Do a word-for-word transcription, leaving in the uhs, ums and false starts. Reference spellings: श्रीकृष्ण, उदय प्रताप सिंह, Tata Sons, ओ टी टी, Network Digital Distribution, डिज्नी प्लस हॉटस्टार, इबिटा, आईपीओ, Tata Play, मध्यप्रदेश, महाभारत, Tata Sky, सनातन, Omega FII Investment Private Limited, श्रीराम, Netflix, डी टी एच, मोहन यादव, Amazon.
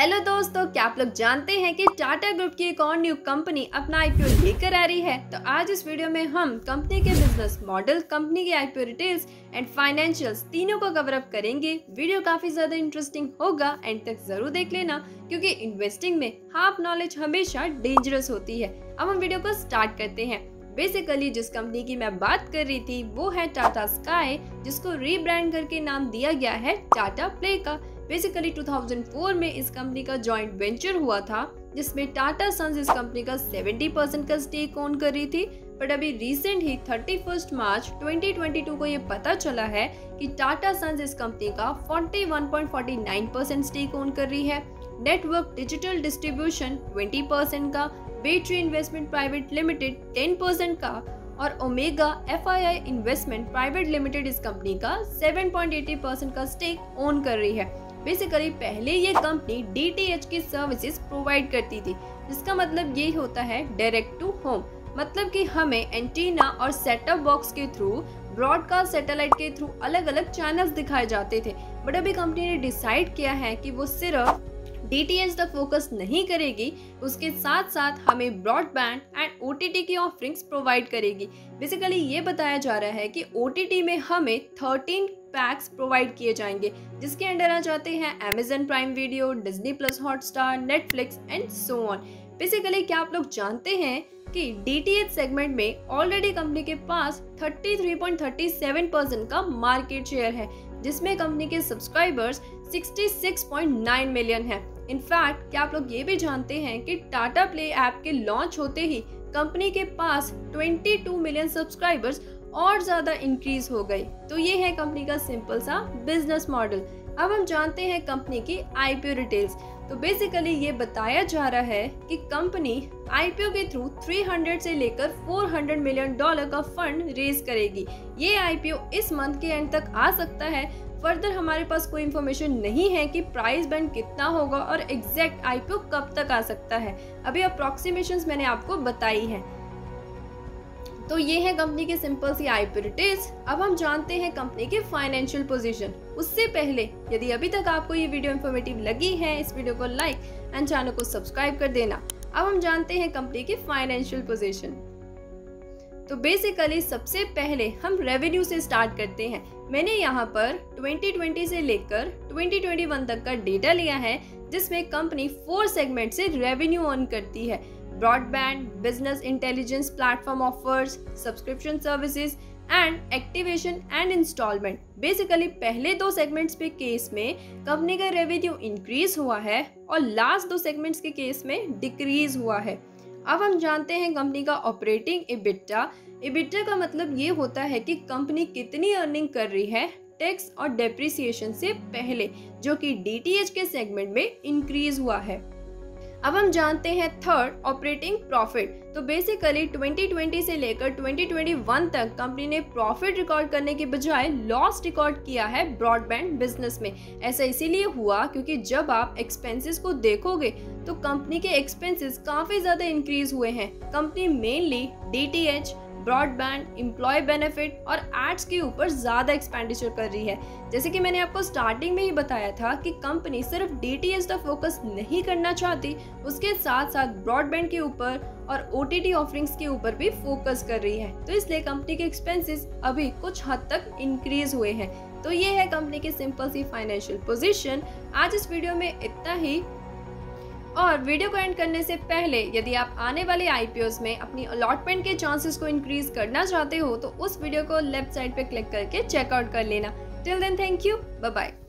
Hello दोस्तों, क्या आप लोग जानते हैं कि टाटा ग्रुप की एक और न्यू कंपनी अपना आईपीओ लेकर आ रही है। तो आज इस वीडियो में हम कंपनी के बिजनेस मॉडल, कंपनी के आईपीओ डिटेल्स एंड फाइनेंशियल्स तीनों को कवर अप करेंगे। वीडियो काफी ज्यादा इंटरेस्टिंग होगा, एंड तक जरूर देख लेना क्योंकि इन्वेस्टिंग में हाफ नॉलेज हमेशा डेंजरस होती है। अब हम वीडियो को स्टार्ट करते हैं। बेसिकली जिस कंपनी की मैं बात कर रही थी वो है टाटा स्काई, जिसको रीब्रांड करके नाम दिया गया है टाटा प्ले का। बेसिकली दो हज़ार चार में इस कंपनी का जॉइंट वेंचर हुआ था, जिसमें टाटा सन्स इस कंपनी का सत्तर परसेंट का स्टेक ओन कर रही थी। बट अभी रिसेंट ही इकतीस मार्च दो हज़ार बाईस को ये पता चला है कि टाटा सन्स इस कंपनी का इकतालीस पॉइंट चार नौ परसेंट स्टेक ओन कर रही है। नेटवर्क डिजिटल डिस्ट्रीब्यूशन बीस परसेंट का, बैटरी इन्वेस्टमेंट प्राइवेट लिमिटेड दस परसेंट का और Omega F I I investment private limited इस कंपनी का सात पॉइंट आठ शून्य परसेंट का स्टेक ओन कर रही है। बेसिकली पहले ये कंपनी डी टी एच की सर्विसेज प्रोवाइड करती थी, जिसका मतलब ये होता है डायरेक्ट टू होम, मतलब कि हमें एंटीना और सेटअप बॉक्स के थ्रू, ब्रॉडकास्ट सैटेलाइट के थ्रू अलग अलग चैनल्स दिखाए जाते थे। बट अभी कंपनी ने डिसाइड किया है कि वो सिर्फ डी टी एच तक फोकस नहीं करेगी, उसके साथ साथ हमें broadband and ओ टी टी की ऑफरिंग्स प्रोवाइड करेगी। बेसिकली ये बताया जा रहा है कि ओ टी टी में हमें थर्टीन पैक्स प्रोवाइड किए जाएंगे, जिसके अंडर आ जाते हैं Amazon prime video, डिज्नी प्लस हॉटस्टार, Netflix and so on. Basically क्या आप लोग जानते हैं कि डी टी एच सेगमेंट में ऑलरेडी कंपनी के पास तैंतीस पॉइंट तीन सात परसेंट का मार्केट शेयर है, जिसमें कंपनी के सब्सक्राइबर्स छियासठ पॉइंट नौ मिलियन हैं। इनफैक्ट क्या आप लोग ये भी जानते हैं कि टाटा प्ले ऐप के लॉन्च होते ही कंपनी के पास बाईस मिलियन सब्सक्राइबर्स और ज़्यादा इंक्रीज हो गई। तो ये है कंपनी का सिंपल सा बिजनेस मॉडल। अब हम जानते हैं कंपनी की आईपीओ डिटेल्स। तो बेसिकली ये बताया जा रहा है कि कंपनी आईपीओ के थ्रू तीन सौ से लेकर चार सौ मिलियन डॉलर का फंड रेज करेगी। ये आईपीओ इस मंथ के एंड तक आ सकता है। फर्दर हमारे पास कोई इन्फॉर्मेशन नहीं है कि प्राइस बैंड कितना होगा और एग्जैक्ट आईपीओ कब तक आ सकता है। अभी अप्रोक्सीमेशंस मैंने आपको बताई हैं। तो ये है कंपनी के सिंपल सी आईपीओ डिटेल्स। अब हम जानते हैं कंपनी के फाइनेंशियल पोजीशन। उससे पहले यदि अभी तक आपको ये वीडियो इन्फॉर्मेटिव लगी है, इस वीडियो को लाइक एंड चैनल को सब्सक्राइब कर देना। अब हम जानते हैं कंपनी के फाइनेंशियल पोजीशन। तो बेसिकली सबसे पहले हम रेवेन्यू से स्टार्ट करते हैं। मैंने यहाँ पर ट्वेंटी ट्वेंटी से लेकर ट्वेंटी ट्वेंटी वन तक का डेटा लिया है, जिसमें कंपनी फोर सेगमेंट से रेवेन्यू अर्न करती है: broadband, business intelligence platform offers, subscription services and activation and instalment. Basically पहले दो सेगमेंट्स पे केस में कंपनी का रेवेन्यू इंक्रीज हुआ है और लास्ट दो सेगमेंट्स के केस में डिक्रीज हुआ है। अब हम जानते हैं कंपनी का ऑपरेटिंग इबिटा। इबिटा का मतलब ये होता है कि कंपनी कितनी अर्निंग कर रही है टैक्स और डेप्रिसिएशन से पहले, जो कि डी टी एच के सेगमेंट में इंक्रीज हुआ है। अब हम जानते हैं थर्ड ऑपरेटिंग प्रॉफिट। तो बेसिकली ट्वेंटी ट्वेंटी से लेकर ट्वेंटी ट्वेंटी वन तक कंपनी ने प्रॉफिट रिकॉर्ड करने के बजाय लॉस रिकॉर्ड किया है ब्रॉडबैंड बिजनेस में। ऐसा इसीलिए हुआ क्योंकि जब आप एक्सपेंसेस को देखोगे तो कंपनी के एक्सपेंसेस काफ़ी ज़्यादा इंक्रीज हुए हैं। Company mainly डी टी एच, broadband, employ benefit और एड्स के ऊपर ज़्यादा एक्सपेंडिचर कर रही है। जैसे कि मैंने आपको स्टार्टिंग में ही बताया था कि कंपनी सिर्फ डी टी एच तक फोकस नहीं करना चाहती, उसके साथ साथ ब्रॉडबैंड के ऊपर और ओ टी टी ऑफरिंग्स के ऊपर भी फोकस कर रही है। तो इसलिए कंपनी के एक्सपेंसेस अभी कुछ हद तक इंक्रीज हुए हैं। तो ये है कंपनी की सिंपल सी फाइनेंशियल पोजीशन। आज इस वीडियो में इतना ही। और वीडियो को एंड करने से पहले यदि आप आने वाले आईपीओस में अपनी अलॉटमेंट के चांसेस को इंक्रीज करना चाहते हो तो उस वीडियो को लेफ्ट साइड पे क्लिक करके चेकआउट कर लेना। Till then, thank you, bye bye.